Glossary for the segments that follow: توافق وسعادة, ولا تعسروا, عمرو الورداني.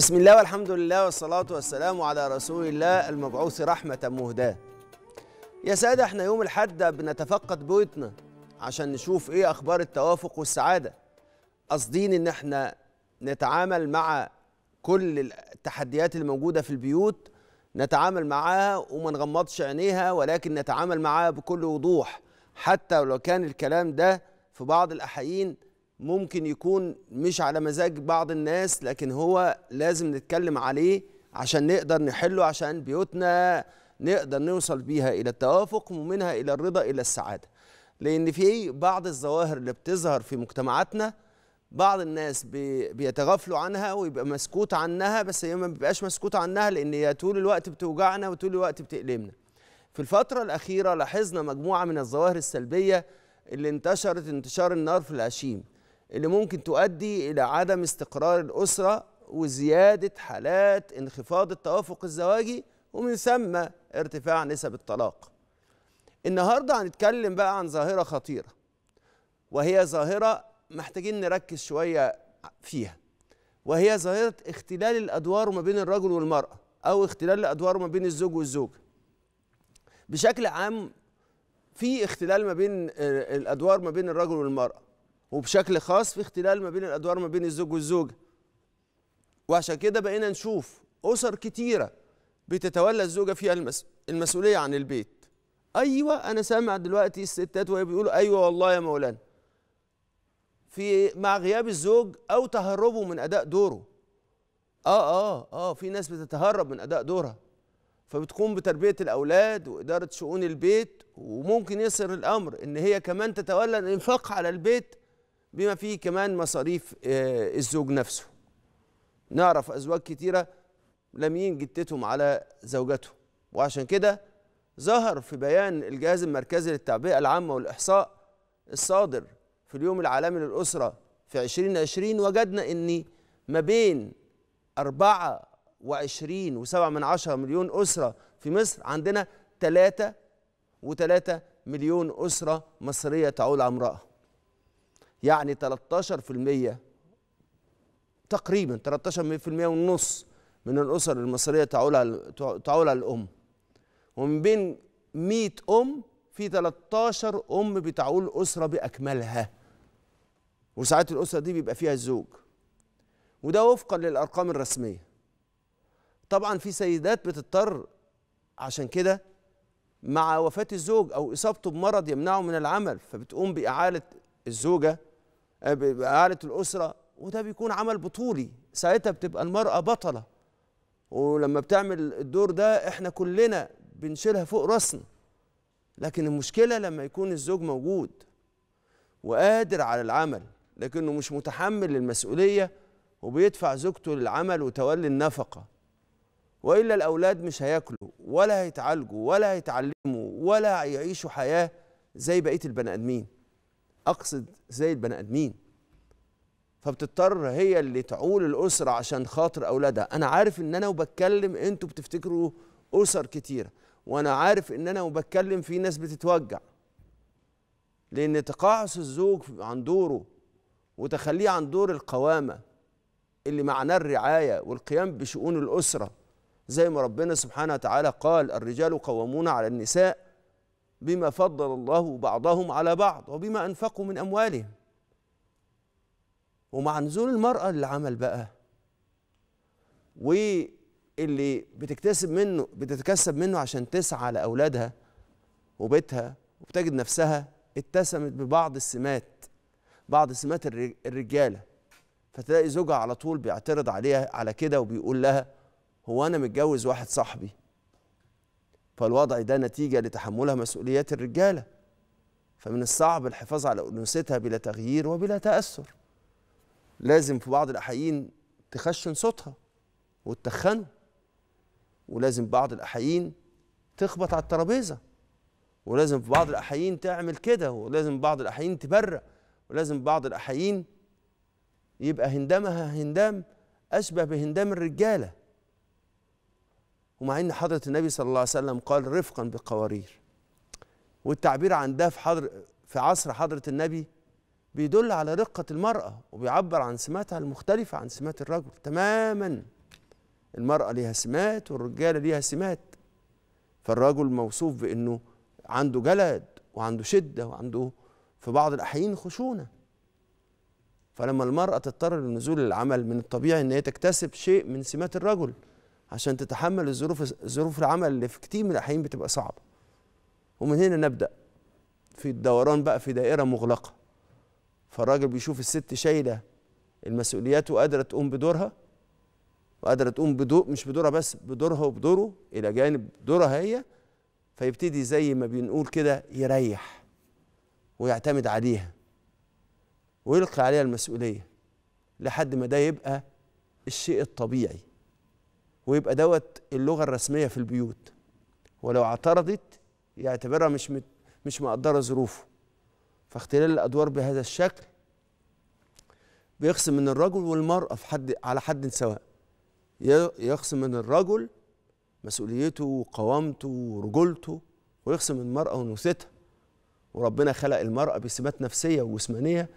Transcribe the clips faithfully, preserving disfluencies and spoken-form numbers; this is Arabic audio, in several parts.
بسم الله والحمد لله والصلاة والسلام على رسول الله المبعوث رحمة مهداة. يا سادة، احنا يوم الأحد بنتفقد بيوتنا عشان نشوف ايه اخبار التوافق والسعادة. قاصدين ان احنا نتعامل مع كل التحديات اللي موجودة في البيوت، نتعامل معاها وما نغمضش عينيها، ولكن نتعامل معاها بكل وضوح، حتى لو كان الكلام ده في بعض الأحيان ممكن يكون مش على مزاج بعض الناس، لكن هو لازم نتكلم عليه عشان نقدر نحله، عشان بيوتنا نقدر نوصل بيها إلى التوافق ومنها إلى الرضا إلى السعادة. لأن في بعض الظواهر اللي بتظهر في مجتمعاتنا بعض الناس بيتغافلوا عنها ويبقى مسكوت عنها، بس هي ما بيبقاش مسكوت عنها لأن هي طول الوقت بتوجعنا وطول الوقت بتألمنا. في الفترة الأخيرة لاحظنا مجموعة من الظواهر السلبية اللي انتشرت انتشار النار في الهشيم، اللي ممكن تؤدي إلى عدم استقرار الأسرة وزيادة حالات انخفاض التوافق الزواجي ومن ثم ارتفاع نسب الطلاق. النهاردة هنتكلم بقى عن ظاهرة خطيرة، وهي ظاهرة محتاجين نركز شوية فيها، وهي ظاهرة اختلال الأدوار ما بين الرجل والمرأة، أو اختلال الأدوار ما بين الزوج والزوجة. بشكل عام في اختلال ما بين الأدوار ما بين الرجل والمرأة، وبشكل خاص في اختلال ما بين الأدوار ما بين الزوج والزوجة. وعشان كده بقينا نشوف أسر كتيرة بتتولى الزوجة فيها المس... المسؤولية عن البيت. أيوة، أنا سامع دلوقتي الستات وهي بيقولوا أيوة والله يا مولانا، في مع غياب الزوج أو تهربه من أداء دوره. آه آه آه في ناس بتتهرب من أداء دورها، فبتقوم بتربية الأولاد وإدارة شؤون البيت، وممكن يصل الأمر إن هي كمان تتولى الإنفاق على البيت بما فيه كمان مصاريف الزوج نفسه. نعرف أزواج كتيرة لاميين جدتهم على زوجاتهم، وعشان كده ظهر في بيان الجهاز المركزي للتعبئة العامة والإحصاء الصادر في اليوم العالمي للأسرة في عشرين عشرين، وجدنا إن ما بين أربعة وعشرين وسبعة من عشرة مليون أسرة في مصر عندنا ثلاثة وثلاثة مليون أسرة مصرية تعول على امرأة، يعني ثلاثة عشر بالمئة تقريبا، ثلاثة عشر بالمئة ونص من الأسر المصرية تعول على تعول على الأم. ومن بين مئة أم في ثلاثة عشر أم بتعول أسرة بأكملها، وساعات الأسرة دي بيبقى فيها الزوج، وده وفقا للأرقام الرسمية. طبعا في سيدات بتضطر عشان كده مع وفاة الزوج أو إصابته بمرض يمنعه من العمل، فبتقوم بإعالة الزوجة بإعالة الأسرة، وده بيكون عمل بطولي. ساعتها بتبقى المرأة بطلة، ولما بتعمل الدور ده احنا كلنا بنشيلها فوق راسنا. لكن المشكلة لما يكون الزوج موجود وقادر على العمل لكنه مش متحمل للمسؤولية وبيدفع زوجته للعمل وتولي النفقة، وإلا الأولاد مش هياكلوا ولا هيتعالجوا ولا هيتعلموا ولا هيعيشوا حياة زي بقية البني آدمين، أقصد زي البني آدمين. فبتضطر هي اللي تعول الأسرة عشان خاطر أولادها. أنا عارف إن أنا وبتكلم أنتوا بتفتكروا أسر كتيرة، وأنا عارف إن أنا وبتكلم في ناس بتتوجع، لأن تقاعس الزوج عن دوره وتخليه عن دور القوامة اللي معناه الرعاية والقيام بشؤون الأسرة، زي ما ربنا سبحانه وتعالى قال: الرجال قوامون على النساء بما فضل الله بعضهم على بعض وبما أنفقوا من أموالهم. ومع نزول المرأة للعمل بقى، واللي بتكتسب منه بتتكسب منه عشان تسعى على أولادها وبيتها، وبتجد نفسها اتسمت ببعض السمات، بعض سمات الرجالة. فتلاقي زوجها على طول بيعترض عليها على كده وبيقول لها: هو أنا متجوز واحد صاحبي. فالوضع ده نتيجة لتحملها مسؤوليات الرجالة، فمن الصعب الحفاظ على أنوثتها بلا تغيير وبلا تأثر. لازم في بعض الأحيان تخشن صوتها وتتخنه، ولازم بعض الأحيان تخبط على الترابيزة، ولازم في بعض الأحيان تعمل كده، ولازم بعض الأحيان تبرق، ولازم بعض الأحيان يبقى هندامها هندام أشبه بهندام الرجالة. ومع أن حضرة النبي صلى الله عليه وسلم قال: رفقا بالقوارير. والتعبير عن ده في حضر في عصر حضرة النبي بيدل على رقة المرأة، وبيعبر عن سماتها المختلفة عن سمات الرجل تماما. المرأة ليها سمات والرجالة ليها سمات. فالرجل موصوف بأنه عنده جلد وعنده شدة وعنده في بعض الأحيان خشونة. فلما المرأة تضطر للنزول للعمل من الطبيعي أن هي تكتسب شيء من سمات الرجل عشان تتحمل الظروف ظروف العمل اللي في كتير من الأحيان بتبقى صعبة. ومن هنا نبدأ في الدوران بقى في دائرة مغلقة. فالراجل بيشوف الست شايلة المسؤوليات وقادرة تقوم بدورها، وقادرة تقوم بدور مش بدورها بس، بدورها وبدوره إلى جانب دورها هي، فيبتدي زي ما بنقول كده يريح ويعتمد عليها ويلقي عليها المسؤولية لحد ما ده يبقى الشيء الطبيعي ويبقى دوت اللغة الرسمية في البيوت. ولو اعترضت يعتبرها مش مت مش مقدرة ظروفه. فاختلال الأدوار بهذا الشكل بيخصم من الرجل والمرأة في حد على حد سواء. يخصم من الرجل مسؤوليته وقوامته ورجولته، ويخصم من المرأة ونوثتها. وربنا خلق المرأة بسمات نفسية وجسمانية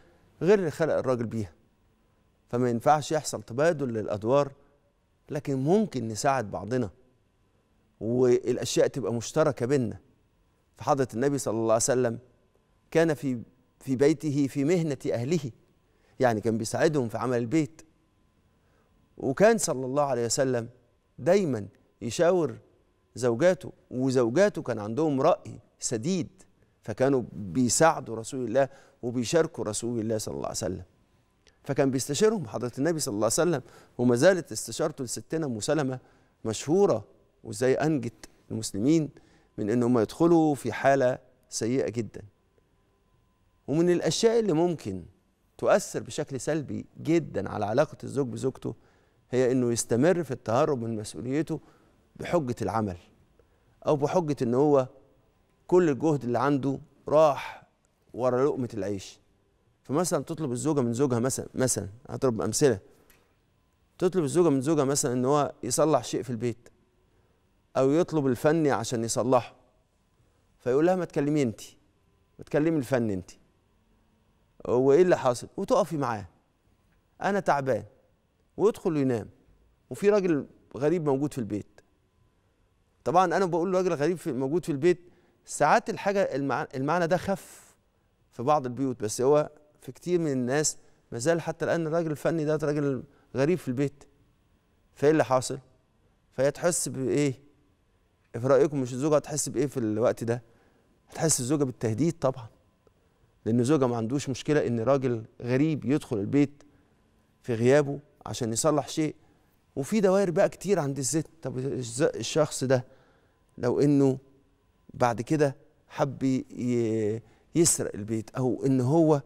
غير اللي خلق الراجل بيها. فما ينفعش يحصل تبادل للأدوار، لكن ممكن نساعد بعضنا والأشياء تبقى مشتركة بينا. فحضرة النبي صلى الله عليه وسلم كان في في بيته في مهنة أهله، يعني كان بيساعدهم في عمل البيت. وكان صلى الله عليه وسلم دايما يشاور زوجاته، وزوجاته كان عندهم رأي سديد، فكانوا بيساعدوا رسول الله وبيشاركوا رسول الله صلى الله عليه وسلم. فكان بيستشيرهم حضرة النبي صلى الله عليه وسلم، وما زالت استشارته لستنا أم سلمة مشهورة، وازاي أنجت المسلمين من ان هم يدخلوا في حالة سيئة جدا. ومن الأشياء اللي ممكن تؤثر بشكل سلبي جدا على علاقة الزوج بزوجته هي انه يستمر في التهرب من مسؤوليته بحجة العمل، او بحجة ان هو كل الجهد اللي عنده راح ورا لقمة العيش. فمثلا تطلب الزوجة من زوجها مثلا مثلا هضرب أمثلة، تطلب الزوجة من زوجها مثلا ان هو يصلح شيء في البيت، أو يطلب الفني عشان يصلحه، فيقول لها ما تكلمي أنت، ما تكلمي الفني أنت، وإيه اللي حاصل؟ وتقفي معاه، أنا تعبان، ويدخل وينام، وفي راجل غريب موجود في البيت. طبعًا أنا بقول راجل غريب موجود في البيت، ساعات الحاجة المعنى ده خف في بعض البيوت، بس هو في كتير من الناس ما زال حتى الآن الراجل الفني ده راجل غريب في البيت. فإيه اللي حاصل؟ فهي تحس بإيه؟ في رأيكم مش الزوجة هتحس بإيه في الوقت ده؟ هتحس الزوجة بالتهديد طبعا، لأن الزوجة ما عندوش مشكلة إن راجل غريب يدخل البيت في غيابه عشان يصلح شيء. وفي دوائر بقى كتير عند الست. طب الشخص ده لو إنه بعد كده حب يسرق البيت، أو إن هو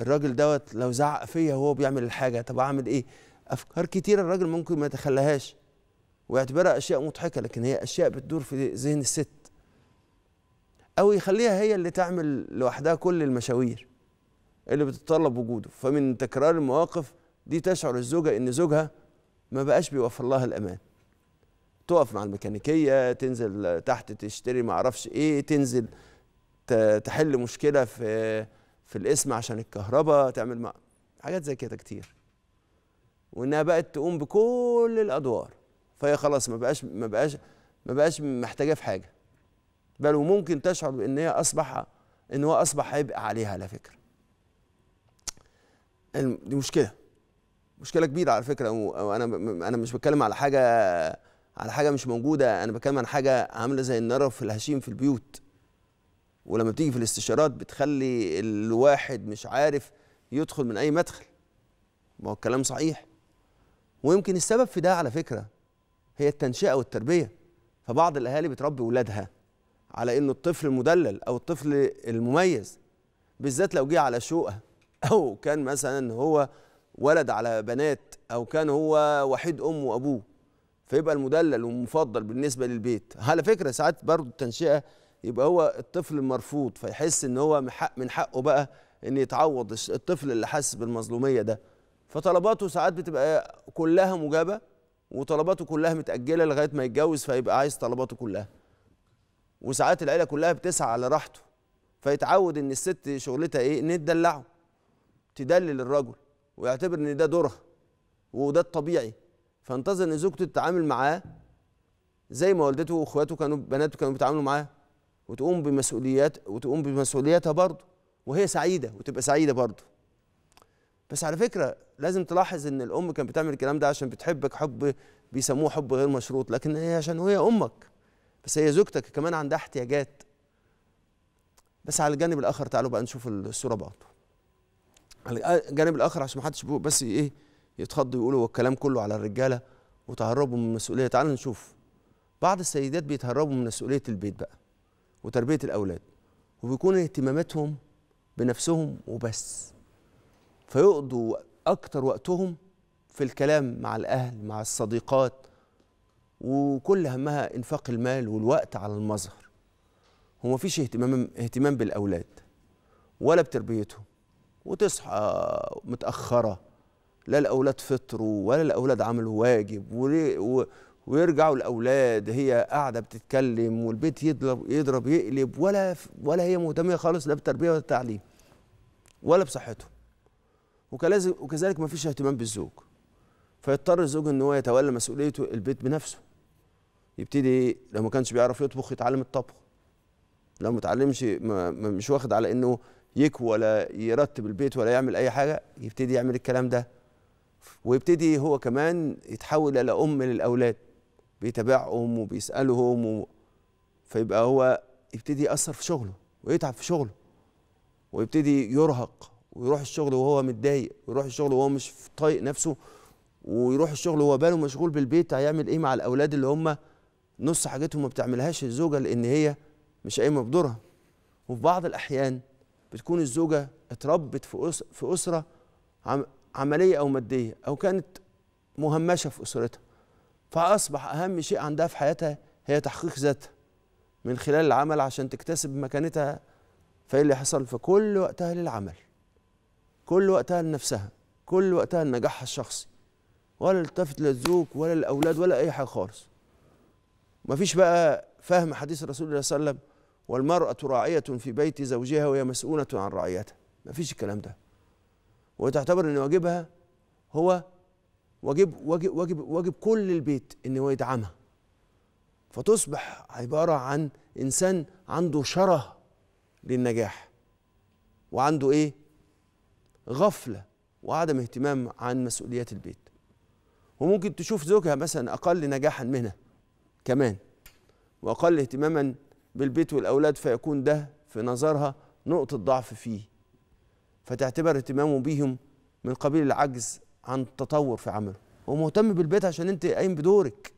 الراجل دوت لو زعق فيا وهو بيعمل الحاجة، طب أعمل إيه؟ أفكار كتير الراجل ممكن ما يتخلهاش ويعتبرها أشياء مضحكة، لكن هي أشياء بتدور في ذهن الست. أو يخليها هي اللي تعمل لوحدها كل المشاوير اللي بتتطلب وجوده. فمن تكرار المواقف دي تشعر الزوجة إن زوجها ما بقاش بيوفر لها الأمان. تقف مع الميكانيكية، تنزل تحت تشتري ما أعرفش إيه، تنزل تحل مشكلة في في القسم عشان الكهرباء، تعمل مع حاجات زي كده كتير. وإنها بقت تقوم بكل الأدوار. فهي خلاص ما بقاش ما بقاش ما بقاش محتاجه في حاجه، بل وممكن تشعر بان هي اصبح ان هو اصبح هيبقى عليها. على فكره دي مشكله مشكله كبيره على فكره. وانا انا مش بتكلم على حاجه على حاجه مش موجوده، انا بتكلم عن حاجه عامله زي النار في الهشيم في البيوت. ولما بتيجي في الاستشارات بتخلي الواحد مش عارف يدخل من اي مدخل. ما هو الكلام صحيح. ويمكن السبب في ده على فكره هي التنشئة والتربية. فبعض الأهالي بتربي ولادها على إنه الطفل المدلل أو الطفل المميز، بالذات لو جه على شقة، أو كان مثلا هو ولد على بنات، أو كان هو وحيد أمه وأبوه، فيبقى المدلل والمفضل بالنسبة للبيت. على فكرة ساعات برضه التنشئة يبقى هو الطفل المرفوض، فيحس إن هو من حقه بقى إن يتعوض الطفل اللي حاسس بالمظلومية ده. فطلباته ساعات بتبقى كلها مجابة، وطلباته كلها متأجلة لغاية ما يتجوز، فيبقى عايز طلباته كلها. وساعات العيلة كلها بتسعى على راحته، فيتعود إن الست شغلتها إيه؟ إن تدلعه، تدلل الرجل، ويعتبر إن ده دورها وده الطبيعي. فانتظر ان زوجته تتعامل معاه زي ما والدته واخواته كانوا بناته كانوا بيتعاملوا معاه، وتقوم بمسؤوليات وتقوم بمسؤولياتها برضه وهي سعيده وتبقى سعيده برضه. بس على فكره لازم تلاحظ ان الام كانت بتعمل الكلام ده عشان بتحبك حب بيسموه حب غير مشروط، لكن هي عشان هي امك، بس هي زوجتك كمان عندها احتياجات. بس على الجانب الاخر تعالوا بقى نشوف الصوره بعضه. على الجانب الاخر عشان ما حدش بس ايه يتخضوا يقولوا الكلام كله على الرجاله وتهربوا من المسؤوليه، تعالوا نشوف بعض السيدات بيتهربوا من مسؤوليه البيت بقى وتربيه الاولاد، وبيكون اهتماماتهم بنفسهم وبس، فيقضوا اكتر وقتهم في الكلام مع الاهل مع الصديقات، وكل همها انفاق المال والوقت على المظهر، وما فيش اهتمام اهتمام بالاولاد ولا بتربيتهم. وتصحى متاخره، لا الاولاد فطروا ولا الاولاد عملوا واجب، ويرجعوا الاولاد هي قاعده بتتكلم والبيت يضرب يضرب يقلب، ولا ولا هي مهتمه خالص لا بالتربيه ولا التعليم ولا بصحتهم. وكذلك ما فيش اهتمام بالزوج، فيضطر الزوج ان هو يتولى مسؤوليه البيت بنفسه. يبتدي لو ما كانش بيعرف يطبخ يتعلم الطبخ، لو ما اتعلمش مش واخد على انه يكوي ولا يرتب البيت ولا يعمل اي حاجه يبتدي يعمل الكلام ده، ويبتدي هو كمان يتحول الى ام للاولاد، بيتابعهم وبيسالهم و... فيبقى هو يبتدي ياثر في شغله ويتعب في شغله، ويبتدي يرهق ويروح الشغل وهو متضايق، ويروح الشغل وهو مش طايق نفسه، ويروح الشغل وهو باله مشغول بالبيت هيعمل ايه مع الاولاد اللي هم نص حاجتهم ما بتعملهاش الزوجه لان هي مش قايمه بدورها. وفي بعض الاحيان بتكون الزوجه اتربت في أس... في اسره عم... عمليه او ماديه، او كانت مهمشه في اسرتها، فاصبح اهم شيء عندها في حياتها هي تحقيق ذاتها من خلال العمل عشان تكتسب مكانتها. فايه اللي حصل؟ فكل وقتها للعمل، كل وقتها لنفسها، كل وقتها لنجاحها الشخصي، ولا التفت للزوج ولا الاولاد ولا اي حاجه خالص. مفيش بقى فهم حديث الرسول صلى الله عليه وسلم: والمراه راعيه في بيت زوجها وهي مسؤوله عن رعيتها. مفيش الكلام ده، وتعتبر ان واجبها هو واجب واجب واجب واجب كل البيت ان هو يدعمها، فتصبح عباره عن انسان عنده شره للنجاح، وعنده ايه؟ غفله وعدم اهتمام عن مسؤوليات البيت. وممكن تشوف زوجها مثلا اقل نجاحا منها كمان، واقل اهتماما بالبيت والاولاد، فيكون ده في نظرها نقطه ضعف فيه، فتعتبر اهتمامه بيهم من قبيل العجز عن التطور في عمله. هو مهتم بالبيت عشان انت قايم بدورك،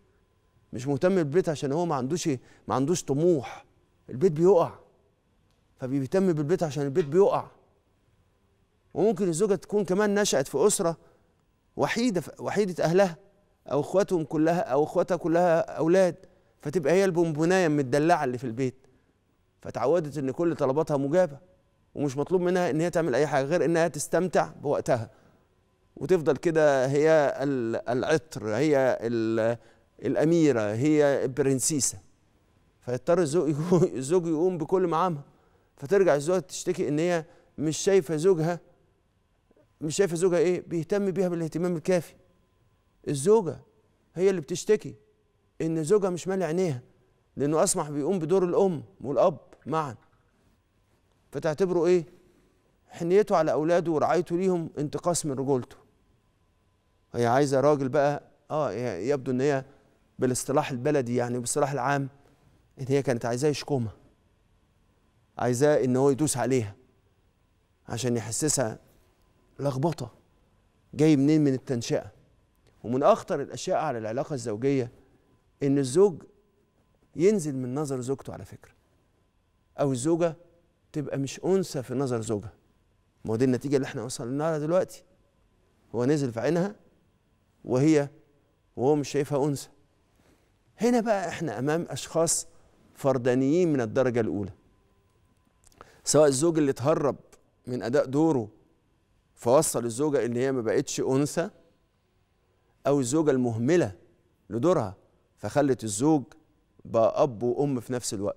مش مهتم بالبيت عشان هو ما عندوش ما عندوش طموح. البيت بيقع، فبيهتم بالبيت عشان البيت بيقع. وممكن الزوجه تكون كمان نشأت في اسره وحيده وحيده اهلها، او اخواتهم كلها او اخواتها كلها اولاد، فتبقى هي البونبونايه المدلعه اللي في البيت، فتعودت ان كل طلباتها مجابه، ومش مطلوب منها ان هي تعمل اي حاجه غير انها تستمتع بوقتها، وتفضل كده هي العطر، هي الاميره، هي البرنسيسه. فيضطر الزوج يقوم بكل مهامها، فترجع الزوجه تشتكي ان هي مش شايفه زوجها مش شايفه زوجها ايه بيهتم بيها بالاهتمام الكافي. الزوجه هي اللي بتشتكي ان زوجها مش مالي عينيها، لانه اصبح بيقوم بدور الام والاب معا، فتعتبره ايه؟ حنيته على اولاده ورعايته ليهم انتقاص من رجولته. هي عايزه راجل بقى، اه يبدو ان هي بالاصطلاح البلدي يعني بالاصطلاح العام ان هي كانت عايزاه يشكمها، عايزاه ان هو يدوس عليها عشان يحسسها لخبطه جاي منين من التنشئه. ومن اخطر الاشياء على العلاقه الزوجيه ان الزوج ينزل من نظر زوجته على فكره، او الزوجه تبقى مش انثى في نظر زوجها. ما هو دي النتيجه اللي احنا وصلنا لها دلوقتي، هو نزل في عينها وهي وهو مش شايفها انثى. هنا بقى احنا امام اشخاص فردانيين من الدرجه الاولى، سواء الزوج اللي اتهرب من اداء دوره فوصل الزوجه ان هي ما بقتش انثى، او الزوجه المهمله لدورها فخلت الزوج بقى اب وام في نفس الوقت.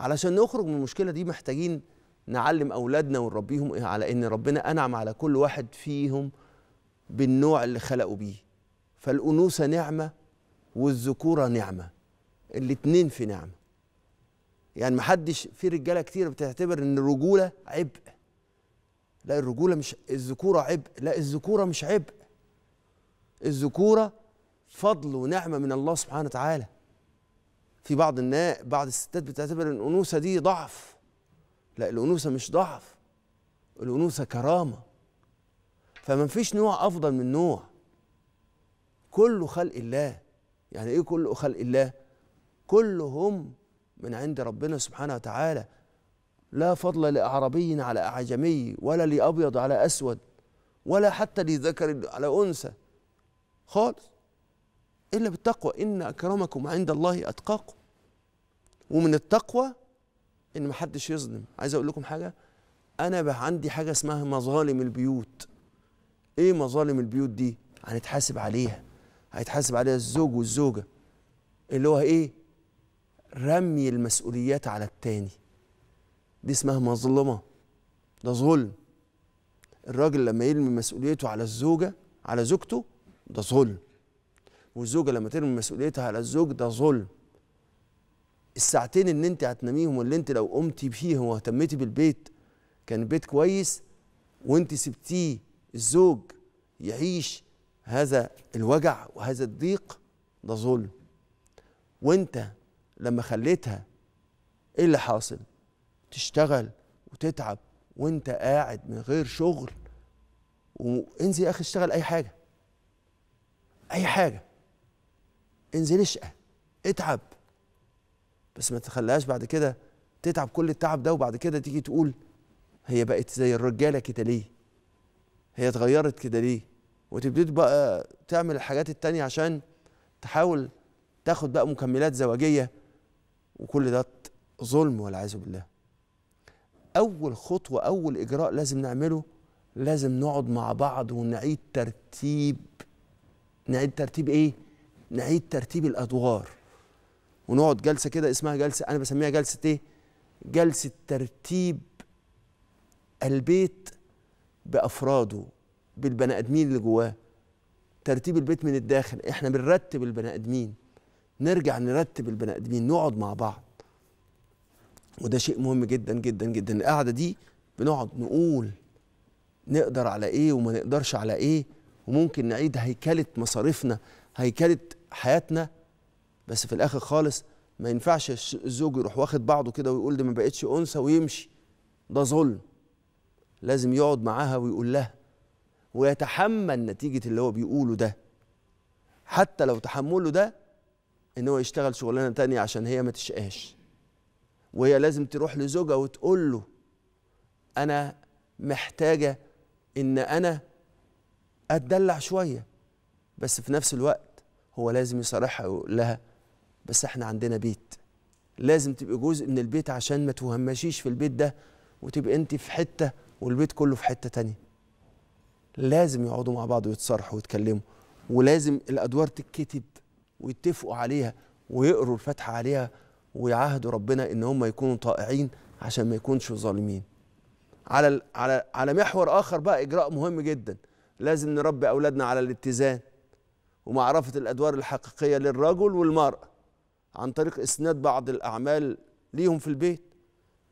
علشان نخرج من المشكله دي محتاجين نعلم اولادنا ونربيهم على ان ربنا انعم على كل واحد فيهم بالنوع اللي خلقه بيه، فالأنوثة نعمة والذكورة نعمة، الاتنين في نعمة. يعني محدش، في رجالة كتير بتعتبر إن الرجولة عبء، لا الرجولة مش، الذكورة عبء، لا الذكورة مش عبء، الذكورة فضل ونعمة من الله سبحانه وتعالى. في بعض الناس، بعض الستات بتعتبر إن الأنوثة دي ضعف، لا الأنوثة مش ضعف، الأنوثة كرامة. فما فيش نوع أفضل من نوع، كله خلق الله. يعني إيه كله خلق الله؟ كلهم من عند ربنا سبحانه وتعالى، لا فضل لأعربي على أعجمي، ولا لأبيض على أسود، ولا حتى لذكر على أنثى خالص، إلا بالتقوى، إن أكرمكم عند الله أتقاكم. ومن التقوى إن محدش يظلم. عايز أقول لكم حاجة، أنا بقى عندي حاجة اسمها مظالم البيوت. إيه مظالم البيوت دي؟ هنتحاسب عليها، هيتحاسب عليها الزوج والزوجة، اللي هو إيه؟ رمي المسؤوليات على التاني. دي اسمها مظلمة، ده ظلم. الراجل لما يرمي مسؤوليته على الزوجة، على زوجته، ده ظلم. والزوجة لما ترمي مسؤوليتها على الزوج، ده ظلم. الساعتين اللي انت هتناميهم، واللي انت لو قمتي فيهم واهتميتي بالبيت كان بيت كويس، وانت سبتيه الزوج يعيش هذا الوجع وهذا الضيق، ده ظلم. وانت لما خليتها، ايه اللي حاصل؟ تشتغل وتتعب وانت قاعد من غير شغل. وانزل يا اخي اشتغل اي حاجه، اي حاجه، انزل اشقى اتعب، بس ما تخليهاش بعد كده تتعب كل التعب ده، وبعد كده تيجي تقول هي بقت زي الرجاله كده ليه، هي اتغيرت كده ليه، وتبتدي بقى تعمل الحاجات التانية عشان تحاول تاخد بقى مكملات زواجيه. وكل ده ظلم والعياذ بالله. اول خطوه، اول اجراء لازم نعمله، لازم نقعد مع بعض ونعيد ترتيب. نعيد ترتيب ايه؟ نعيد ترتيب الادوار، ونقعد جلسه كده اسمها جلسه، انا بسميها جلسه ايه؟ جلسه ترتيب البيت بافراده، بالبني ادمين اللي جواه. ترتيب البيت من الداخل، احنا بنرتب البني ادمين، نرجع نرتب البني ادمين، نقعد مع بعض. وده شيء مهم جدا جدا جدا. القعده دي بنقعد نقول نقدر على ايه وما نقدرش على ايه، وممكن نعيد هيكله مصاريفنا، هيكله حياتنا. بس في الاخر خالص ما ينفعش الزوج يروح واخد بعضه كده ويقول دي ما بقتش انثى ويمشي، ده ظلم. لازم يقعد معاها ويقول لها، ويتحمل نتيجه اللي هو بيقوله ده، حتى لو تحمله ده ان هو يشتغل شغلانه تانية عشان هي ما تشقاش. وهي لازم تروح لزوجها وتقول له انا محتاجه ان انا اتدلع شويه، بس في نفس الوقت هو لازم يصارحها ويقول لها بس احنا عندنا بيت، لازم تبقي جزء من البيت عشان ما توهمشيش في البيت ده، وتبقي انت في حته والبيت كله في حته تانية. لازم يقعدوا مع بعض ويتصارحوا ويتكلموا، ولازم الادوار تتكتب ويتفقوا عليها ويقروا الفاتحه عليها، ويعاهدوا ربنا ان هم يكونوا طائعين عشان ما يكونش ظالمين. على على على محور اخر بقى، اجراء مهم جدا، لازم نربي اولادنا على الاتزان ومعرفه الادوار الحقيقيه للرجل والمراه، عن طريق اسناد بعض الاعمال ليهم في البيت.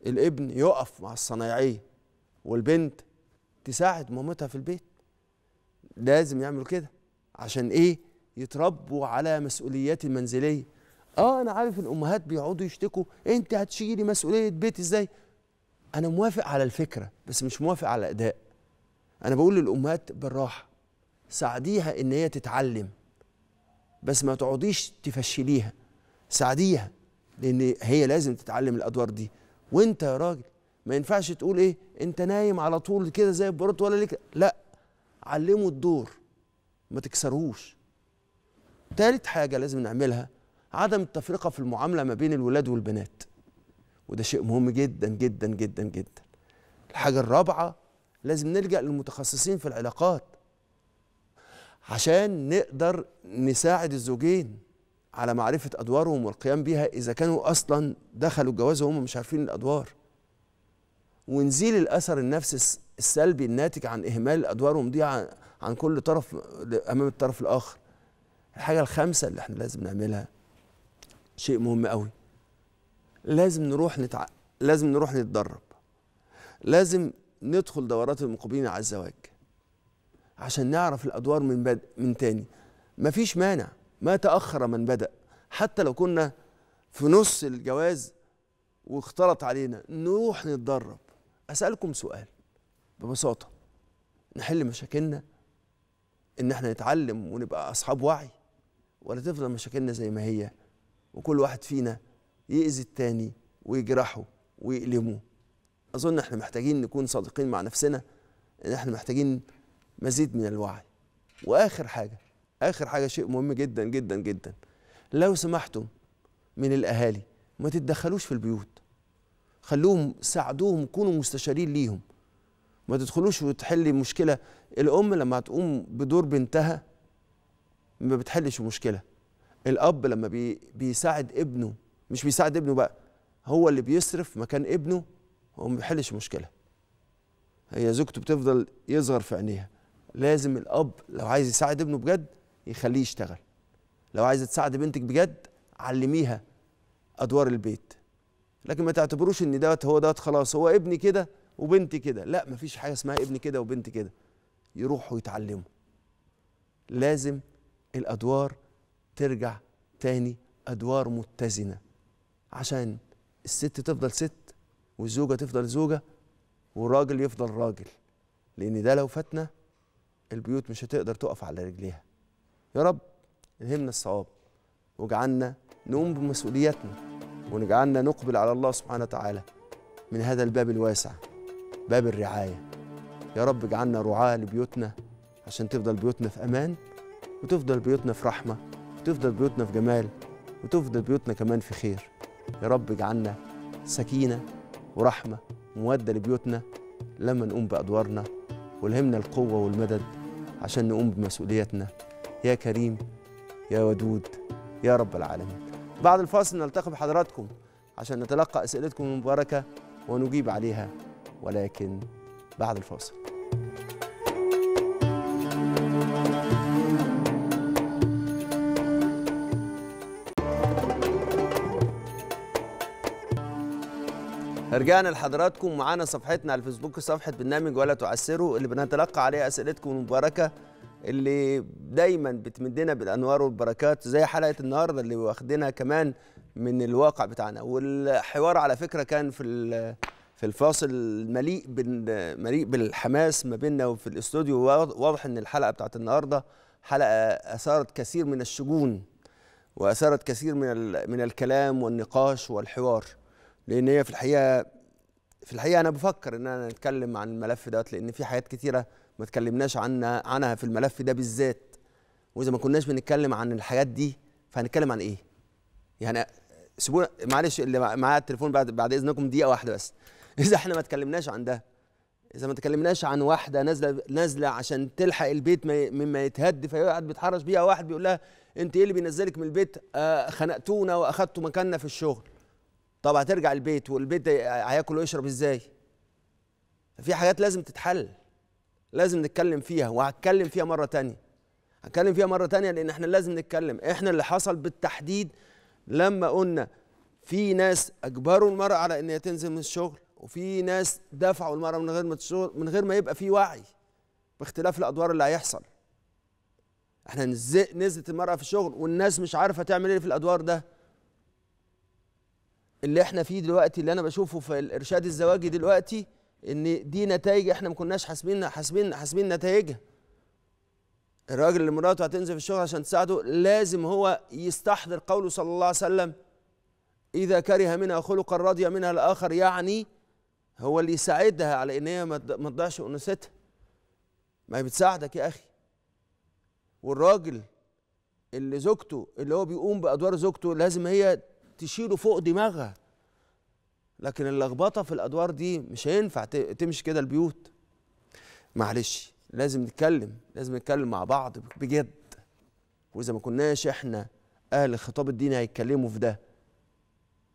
الابن يقف مع الصنايعيه، والبنت تساعد مامتها في البيت. لازم يعملوا كده عشان ايه؟ يتربوا على مسؤوليات المنزليه. اه انا عارف الامهات بيقعدوا يشتكوا انت هتشيلي مسؤوليه بيت ازاي. انا موافق على الفكره، بس مش موافق على الاداء. انا بقول للامهات بالراحه، ساعديها ان هي تتعلم، بس ما تقعديش تفشليها، ساعديها، لان هي لازم تتعلم الادوار دي. وانت يا راجل ما ينفعش تقول ايه انت نايم على طول كده زي البارود ولا ليك، لا، علموا الدور ما تكسروش. تالت حاجه لازم نعملها، عدم التفرقه في المعامله ما بين الولاد والبنات، وده شيء مهم جدا جدا جدا جدا. الحاجه الرابعه، لازم نلجأ للمتخصصين في العلاقات عشان نقدر نساعد الزوجين على معرفه ادوارهم والقيام بيها، اذا كانوا اصلا دخلوا الجواز وهم مش عارفين الادوار، ونزيل الاثر النفسي السلبي الناتج عن اهمال ادوارهم دي عن كل طرف امام الطرف الاخر. الحاجة الخامسة اللي احنا لازم نعملها شيء مهم قوي، لازم نروح نتع... لازم نروح نتدرب، لازم ندخل دورات المقبلين على الزواج عشان نعرف الأدوار من بد... من تاني. مفيش مانع، ما تأخر من بدأ، حتى لو كنا في نص الجواز واختلط علينا نروح نتدرب. أسألكم سؤال ببساطة، نحل مشاكلنا إن احنا نتعلم ونبقى أصحاب وعي، ولا تفضل مشاكلنا زي ما هي وكل واحد فينا يأذي التاني ويجرحه ويألمه؟ أظن احنا محتاجين نكون صادقين مع نفسنا إن احنا محتاجين مزيد من الوعي. وآخر حاجة، آخر حاجة شيء مهم جدا جدا جدا، لو سمحتم من الأهالي ما تتدخلوش في البيوت، خلوهم ساعدوهم، كونوا مستشارين ليهم، ما تدخلوش وتحلي مشكلة. الأم لما تقوم بدور بنتها ما بتحلش مشكلة، الأب لما بي بيساعد ابنه، مش بيساعد ابنه بقى، هو اللي بيصرف مكان ابنه، هو ما بيحلش مشكلة، هي زوجته بتفضل يصغر في عينيها. لازم الأب لو عايز يساعد ابنه بجد يخليه يشتغل، لو عايزة تساعد بنتك بجد علميها أدوار البيت، لكن ما تعتبروش إن دوت هو دوت خلاص هو ابني كده وبنتي كده، لا، مفيش حاجة اسمها ابني كده وبنتي كده، يروحوا ويتعلموا. لازم الأدوار ترجع تاني أدوار متزنة عشان الست تفضل ست والزوجة تفضل زوجة والراجل يفضل راجل، لأن ده لو فاتنا البيوت مش هتقدر تقف على رجليها. يا رب الهمنا الصواب واجعلنا نقوم بمسؤولياتنا ونجعلنا نقبل على الله سبحانه وتعالى من هذا الباب الواسع، باب الرعاية. يا رب اجعلنا رعاة لبيوتنا عشان تفضل بيوتنا في أمان، وتفضل بيوتنا في رحمة، وتفضل بيوتنا في جمال، وتفضل بيوتنا كمان في خير. يا رب اجعلنا سكينة ورحمة ومودة لبيوتنا لما نقوم بأدوارنا، والهمنا القوة والمدد عشان نقوم بمسؤوليتنا. يا كريم يا ودود يا رب العالمين. بعد الفاصل نلتقي بحضراتكم عشان نتلقى أسئلتكم المباركة ونجيب عليها، ولكن بعد الفاصل. رجعنا لحضراتكم، معانا صفحتنا على الفيسبوك، صفحة برنامج ولا تعسروا، اللي بنتلقى عليها أسئلتكم المباركة، اللي دايما بتمدنا بالانوار والبركات، زي حلقه النهارده اللي واخدينها كمان من الواقع بتاعنا. والحوار على فكره كان في في الفاصل مليء مليء بالحماس ما بيننا وفي الاستوديو. واضح ان الحلقه بتاعت النهارده حلقه اثارت كثير من الشجون، واثارت كثير من من الكلام والنقاش والحوار، لان هي في الحقيقه في الحقيقه انا بفكر ان انا نتكلم عن الملف دوت، لان في حاجات كثيره ما تكلمناش عنها عنها في الملف ده بالذات. واذا ما كناش بنتكلم عن الحاجات دي فهنتكلم عن ايه؟ يعني سيبونا، معلش اللي معايا التليفون بعد بعد اذنكم دقيقه واحده بس. اذا احنا ما تكلمناش عن ده، اذا ما تكلمناش عن واحده نازله نازله عشان تلحق البيت مما يتهد، فيقعد بيتحرش بيها، واحد بيقول لها انت ايه اللي بينزلك من البيت؟ آه خنقتونا واخدتوا مكاننا في الشغل. طب هترجع البيت والبيت هياكل ويشرب ازاي؟ في حاجات لازم تتحل، لازم نتكلم فيها، وهتكلم فيها مرة تانية، هتكلم فيها مرة تانية لأن احنا لازم نتكلم. احنا اللي حصل بالتحديد لما قلنا في ناس أجبروا المرأة على إن هي تنزل من الشغل، وفي ناس دفعوا المرأة من غير ما تشتغل، من غير ما يبقى في وعي باختلاف الأدوار اللي هيحصل. احنا نزلت المرأة في الشغل والناس مش عارفة تعمل إيه في الأدوار ده. اللي احنا فيه دلوقتي، اللي أنا بشوفه في الإرشاد الزواجي دلوقتي، ان دي نتائج احنا ما كناش حاسبين حاسبين حاسبين نتائجها. الراجل اللي مراته هتنزل في الشغل عشان تساعده لازم هو يستحضر قوله صلى الله عليه وسلم: اذا كره منها خلقا رضي منها الاخر. يعني هو اللي يساعدها على ان هي ما تضيعش انوثتها، ما هي بتساعدك يا اخي. والراجل اللي زوجته، اللي هو بيقوم بادوار زوجته، لازم هي تشيله فوق دماغها. لكن اللخبطه في الادوار دي مش هينفع تمشي كده البيوت. معلش، لازم نتكلم، لازم نتكلم مع بعض بجد. واذا ما كناش احنا اهل الخطاب الديني هيتكلموا في ده،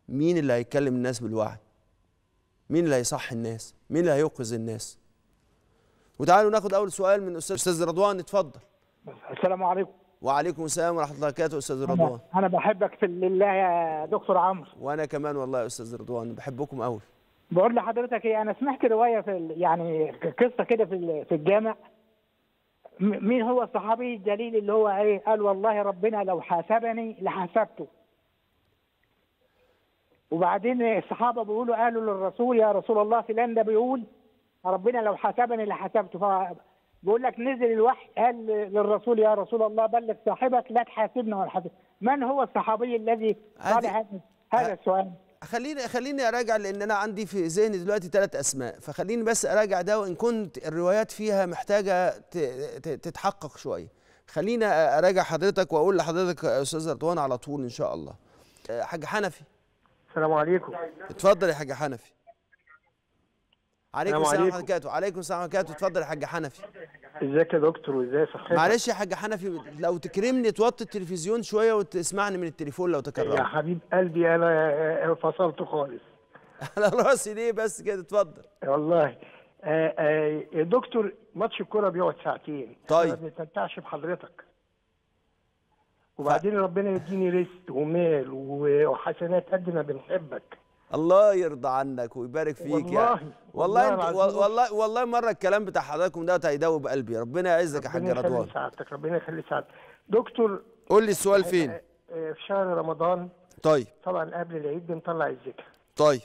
مين اللي هيكلم الناس بالوعي؟ مين اللي هيصحي الناس؟ مين اللي هيوقظ الناس؟ وتعالوا ناخد اول سؤال من استاذ استاذ رضوان، اتفضل. السلام عليكم. وعليكم السلام ورحمه الله وبركاته. استاذ رضوان، انا بحبك في الله يا دكتور عمرو. وانا كمان والله يا استاذ رضوان بحبكم قوي. بقول لحضرتك ايه، انا سمعت روايه في يعني قصه كده في في الجامع. مين هو الصحابي الجليل اللي هو ايه؟ قال والله ربنا لو حاسبني لحاسبته. وبعدين الصحابه بيقولوا قالوا للرسول يا رسول الله فلان ده بيقول ربنا لو حاسبني لحاسبته، فبيقول لك نزل الوحي قال للرسول يا رسول الله بلغ صاحبك لا تحاسبنا ولا حاسبنا. من هو الصحابي الذي قال هذا هذا السؤال؟ خليني خليني اراجع، لان انا عندي في ذهني دلوقتي ثلاث اسماء، فخليني بس اراجع ده، وان كنت الروايات فيها محتاجه تتحقق شويه. خليني اراجع حضرتك واقول لحضرتك يا استاذ رضوان على طول ان شاء الله. حاج حنفي، السلام عليكم. اتفضل يا حاج حنفي. عليكم السلام ورحمه الله وبركاته. وعليكم السلام ورحمه الله وبركاته. اتفضل يا حاج حنفي. ازيك يا دكتور وازاي صحتك؟ معلش يا حاج حنفي لو تكرمني توطي التلفزيون شويه وتسمعني من التليفون لو تكرمت. يا حبيب قلبي انا انفصلت خالص. على راسي ليه بس كده؟ اتفضل. والله آآ آآ يا دكتور ماتش الكوره بيقعد ساعتين. طيب ما بنستمتعش بحضرتك. وبعدين ربنا يديني رزق ومال وحسنات قد ما بنحبك. الله يرضى عنك ويبارك فيك. والله يعني والله والله انت والله والله مره الكلام بتاع حضراتكم دوت هيدوب قلبي. ربنا يعزك يا حاج رضوان. ربنا يخلي سعادتك. ربنا يخلي سعادتك دكتور. قول لي السؤال فين؟ في شهر رمضان. طيب طبعا قبل العيد بنطلع الزكاه. طيب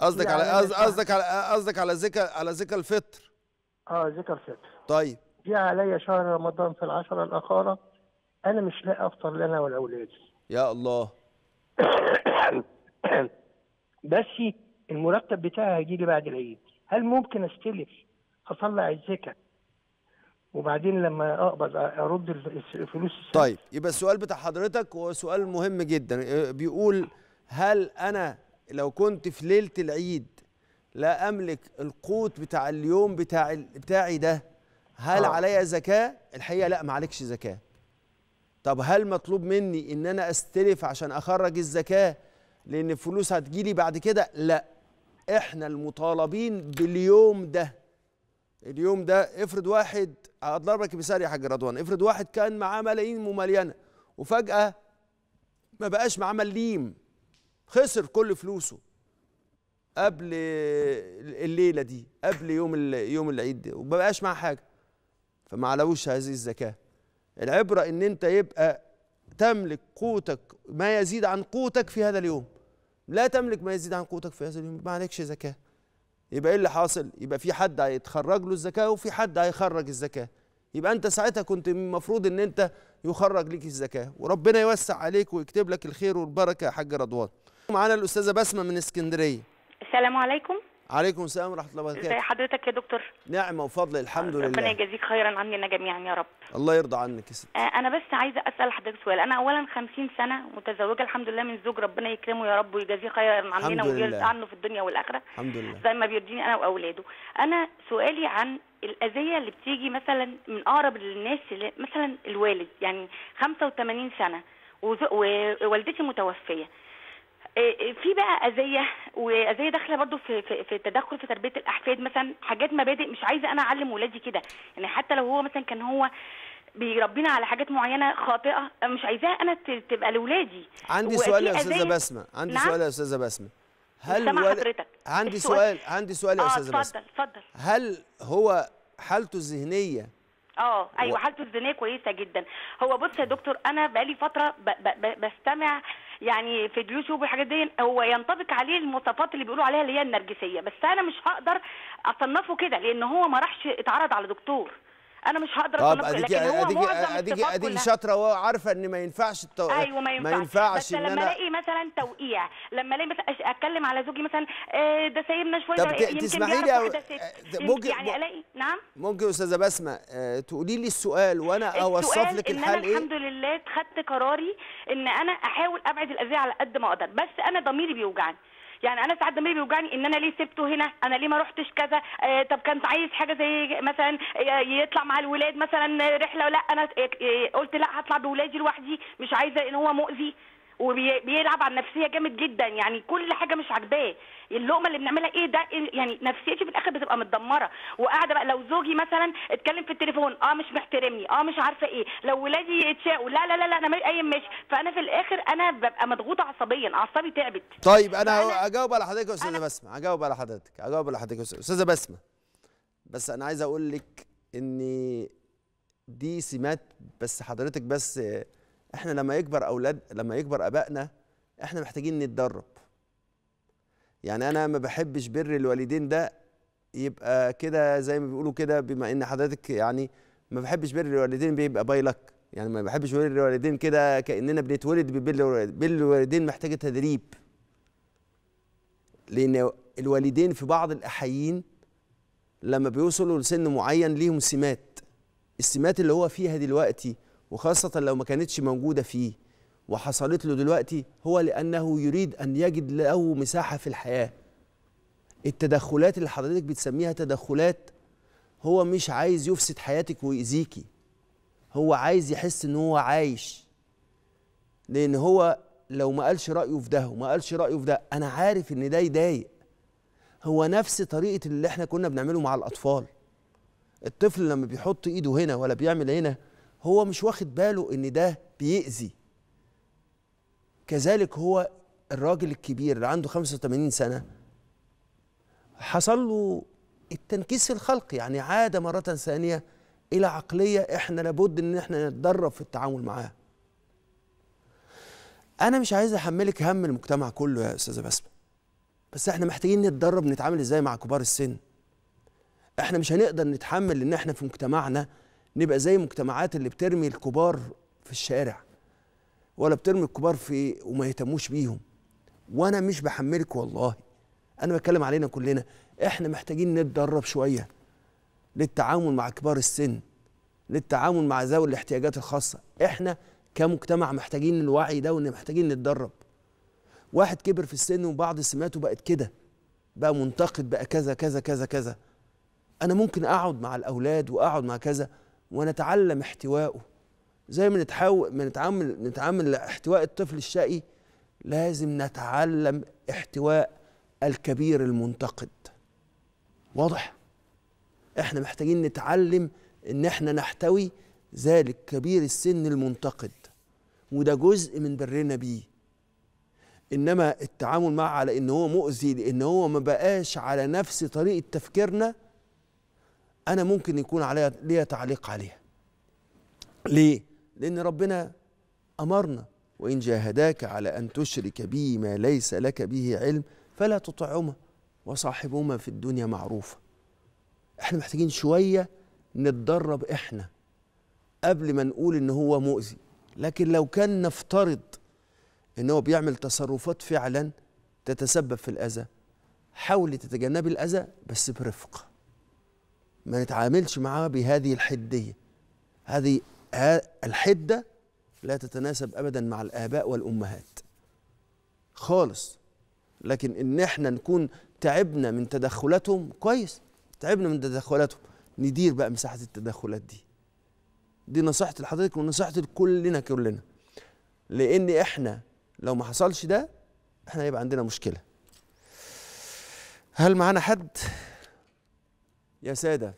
قصدك على قصدك على قصدك على زكاه على زكاه الفطر. اه زكاه الفطر. طيب جه عليا شهر رمضان في العشره الاخاره انا مش لاقي افطر لنا ولا اولادي. يا الله. بس المرتب بتاعي هيجي لي بعد العيد، هل ممكن استلف اطلع الزكاه وبعدين لما اقبض ارد الفلوس السنة؟ طيب يبقى السؤال بتاع حضرتك هو سؤال مهم جدا، بيقول هل انا لو كنت في ليله العيد لا املك القوت بتاع اليوم بتاع بتاعي ده هل آه. عليا زكاه؟ الحقيقه لا ما عليكش زكاه. طب هل مطلوب مني ان انا استلف عشان اخرج الزكاه لأن الفلوس هتجيلي بعد كده؟ لا، إحنا المطالبين باليوم ده. اليوم ده افرض واحد، هضرب لك مثال يا حاج رضوان، افرض واحد كان معاه ملايين مملينة وفجأة ما بقاش معاه مليم، خسر كل فلوسه قبل الليلة دي، قبل يوم يوم العيد ده، وما بقاش معاه حاجة، فما علوش هذه الزكاة. العبرة إن أنت يبقى تملك قوتك ما يزيد عن قوتك في هذا اليوم. لا تملك ما يزيد عن قوتك في هذا اليوم، ما عليكش زكاه. يبقى ايه اللي حاصل؟ يبقى في حد هيتخرج له الزكاه وفي حد هيخرج الزكاه. يبقى انت ساعتها كنت المفروض ان انت يخرج ليك الزكاه، وربنا يوسع عليك ويكتب لك الخير والبركه يا حاج رضوان. معانا الاستاذه بسمه من اسكندريه. السلام عليكم. عليكم السلام ورحمه الله وبركاته. ازي حضرتك يا دكتور؟ نعمه وفضل الحمد لله. ربنا يجازيك خيرا عننا جميعا يا رب. الله يرضى عنك يا ست. انا بس عايزه اسال حضرتك سؤال، انا اولا خمسين سنه متزوجه الحمد لله من زوج ربنا يكرمه يا رب ويجازيه خيرا عننا ويرضى عنه في الدنيا والاخره. الحمد لله. زي ما بيرضيني انا واولاده. انا سؤالي عن الاذيه اللي بتيجي مثلا من اقرب للناس، اللي مثلا الوالد يعني خمسة وثمانين سنه ووالدتي متوفيه. في بقى اذيه واذيه داخله برضو في في, في التدخل في تربيه الاحفاد مثلا، حاجات مبادئ مش عايزه انا اعلم ولادي كده، يعني حتى لو هو مثلا كان هو بيربينا على حاجات معينه خاطئه مش عايزاها انا تبقى لاولادي. عندي سؤال يا استاذه بسمه، عندي نعم؟ سؤال يا استاذه بسمه، هل حضرتك عندي سؤال عندي سؤال يا استاذه بسمه. اتفضل اتفضل. هل هو حالته الذهنيه اه ايوه حالته الذهنيه كويسه جدا. هو بص يا دكتور انا بقالي فتره ب ب ب بستمع يعني في اليوتيوب والحاجات دي، هو ينطبق عليه المواصفات اللي بيقولوا عليها اللي هي النرجسيه، بس انا مش هقدر اصنفه كده لان هو ما راحش اتعرض على دكتور، انا مش هقدر اصنفه كده. لكن هو معظم الصفات كلها اديكي شاطره وعارفه ان ما ينفعش التو... ايوه ما ينفعش, ما ينفعش بس إن لما الاقي مثلا توقيع، لما الاقي مثلا اتكلم على زوجي مثلا آه ده سايبنا شويه. طب تسمحي لي أو... ممكن يعني الاقي نعم ممكن استاذه بسمه آه تقولي لي السؤال وانا اوصف لك الحال ايه؟ الحمد لله خدت قراري ان انا احاول ابعد الاذيه على قد ما اقدر، بس انا ضميري بيوجعني، يعني انا ساعات ضميري بيوجعني ان انا ليه سبته هنا، انا ليه ما روحتش كذا، آه طب كان عايز حاجه زي مثلا يطلع مع الولاد مثلا رحله، لا انا قلت لا هطلع بولادي لوحدي مش عايزه ان هو مؤذي، وبيلعب على النفسيه جامد جدا، يعني كل حاجه مش عاجباه. اللقمه اللي بنعملها ايه ده؟ يعني نفسيتي في الاخر بتبقى متدمره. وقاعده بقى لو زوجي مثلا اتكلم في التليفون، اه مش محترمني، اه مش عارفه ايه، لو ولادي اتشاقوا، لا لا لا لا انا قايم ماشي. فانا في الاخر انا ببقى مضغوطه عصبيا، اعصابي تعبت. طيب انا اجاوب على حضرتك يا استاذه بسمه، اجاوب على حضرتك، اجاوب على حضرتك يا استاذه بسمه. بس انا عايز اقول لك ان دي سمات بس حضرتك، بس احنا لما يكبر اولاد، لما يكبر ابائنا احنا محتاجين نتدرب. يعني انا ما بحبش بر الوالدين ده يبقى كده زي ما بيقولوا كده، بما ان حضرتك يعني ما بحبش بر الوالدين بيبقى باي لك، يعني ما بحبش بر الوالدين كده كاننا بنتولد ببر الوالدين. محتاجه تدريب، لان الوالدين في بعض الاحيين لما بيوصلوا لسن معين ليهم سمات، السمات اللي هو فيها دلوقتي وخاصة لو ما كانتش موجودة فيه وحصلت له دلوقتي، هو لأنه يريد أن يجد له مساحة في الحياة. التدخلات اللي حضرتك بتسميها تدخلات، هو مش عايز يفسد حياتك ويأذيكي، هو عايز يحس إن هو عايش. لأن هو لو ما قالش رأيه في ده وما قالش رأيه في ده، أنا عارف إن ده يضايق. هو نفس طريقة اللي إحنا كنا بنعمله مع الأطفال. الطفل لما بيحط إيده هنا ولا بيعمل هنا، هو مش واخد باله ان ده بيأذي. كذلك هو الراجل الكبير اللي عنده خمسة وثمانين سنة حصل له التنكيس في الخلق، يعني عاد مرة ثانية إلى عقلية احنا لابد ان احنا نتدرب في التعامل معاها. أنا مش عايز أحملك هم المجتمع كله يا أستاذة بسمة، بس احنا محتاجين نتدرب نتعامل ازاي مع كبار السن. احنا مش هنقدر نتحمل ان احنا في مجتمعنا نبقى زي المجتمعات اللي بترمي الكبار في الشارع، ولا بترمي الكبار في وما يهتموش بيهم. وانا مش بحملك والله، انا بتكلم علينا كلنا. احنا محتاجين نتدرب شويه للتعامل مع كبار السن، للتعامل مع ذوي الاحتياجات الخاصه. احنا كمجتمع محتاجين الوعي ده، وان محتاجين نتدرب. واحد كبر في السن وبعض سماته بقت كده، بقى منتقد، بقى كذا كذا كذا كذا. انا ممكن اقعد مع الاولاد واقعد مع كذا ونتعلم احتوائه. زي ما نتعامل نتعامل احتواء الطفل الشقي، لازم نتعلم احتواء الكبير المنتقد. واضح؟ احنا محتاجين نتعلم ان احنا نحتوي ذلك كبير السن المنتقد، وده جزء من برنا بيه. انما التعامل معه على ان هو مؤذي لان هو ما بقاش على نفس طريقة تفكيرنا، أنا ممكن يكون عليها ليا تعليق عليها. ليه؟ لأن ربنا أمرنا: وإن جاهداك على أن تشرك بي ما ليس لك به علم فلا تطعهما وصاحبهما في الدنيا معروفة. إحنا محتاجين شوية نتدرب إحنا قبل ما نقول إن هو مؤذي، لكن لو كان نفترض إن هو بيعمل تصرفات فعلا تتسبب في الأذى، حاولي تتجنبي الأذى بس برفق. ما نتعاملش معاه بهذه الحدية. هذه الحدة لا تتناسب أبدا مع الآباء والأمهات خالص. لكن إن احنا نكون تعبنا من تدخلاتهم كويس، تعبنا من تدخلاتهم ندير بقى مساحة التدخلات دي. دي نصيحتي لحضرتك ونصيحتي لكلنا كلنا، لأن احنا لو ما حصلش ده احنا هيبقى عندنا مشكلة. هل معانا حد؟ يا سادة،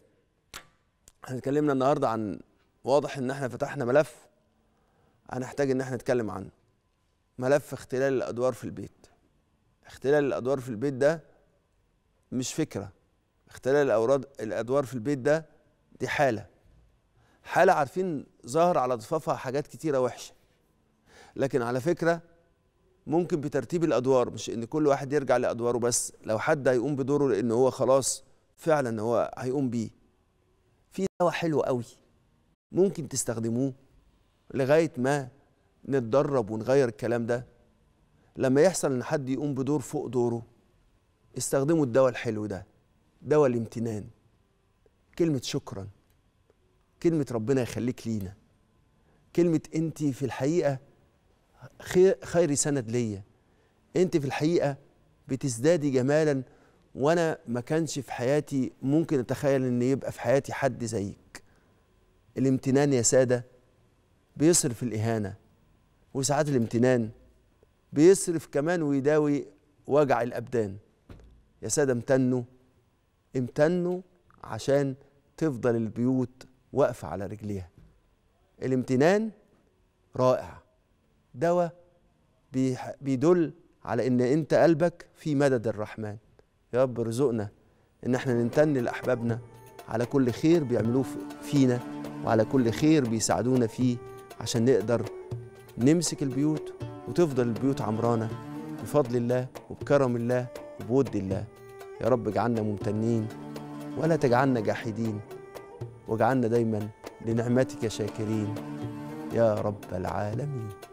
احنا اتكلمنا النهارده عن، واضح ان احنا فتحنا ملف هنحتاج ان احنا نتكلم عنه، ملف اختلال الادوار في البيت. اختلال الادوار في البيت ده مش فكرة، اختلال الادوار في البيت ده دي حالة، حالة عارفين ظاهر على ضفافها حاجات كتيرة وحشة. لكن على فكرة ممكن بترتيب الادوار، مش ان كل واحد يرجع لادواره بس، لو حد هيقوم بدوره لان هو خلاص فعلا هو هيقوم بيه. في دواء حلو قوي ممكن تستخدموه لغايه ما نتدرب ونغير الكلام ده. لما يحصل ان حد يقوم بدور فوق دوره، استخدموا الدواء الحلو ده، دواء الامتنان. كلمه شكرا، كلمه ربنا يخليك لينا، كلمه انت في الحقيقه خير سند ليا، انت في الحقيقه بتزدادي جمالا، وانا ما كانش في حياتي ممكن اتخيل ان يبقى في حياتي حد زيك. الامتنان يا ساده بيصرف الاهانه، وساعات الامتنان بيصرف كمان ويداوي وجع الأبدان. يا سادة امتنوا امتنوا عشان تفضل البيوت واقفة على رجليها. الامتنان رائع، دواء بيدل على ان انت قلبك في مدد الرحمن. يا رب ارزقنا ان احنا نمتن لأحبابنا على كل خير بيعملوه فينا وعلى كل خير بيساعدونا فيه، عشان نقدر نمسك البيوت وتفضل البيوت عمرانة بفضل الله وبكرم الله وبود الله. يا رب اجعلنا ممتنين ولا تجعلنا جاحدين، واجعلنا دايما لنعمتك شاكرين يا رب العالمين.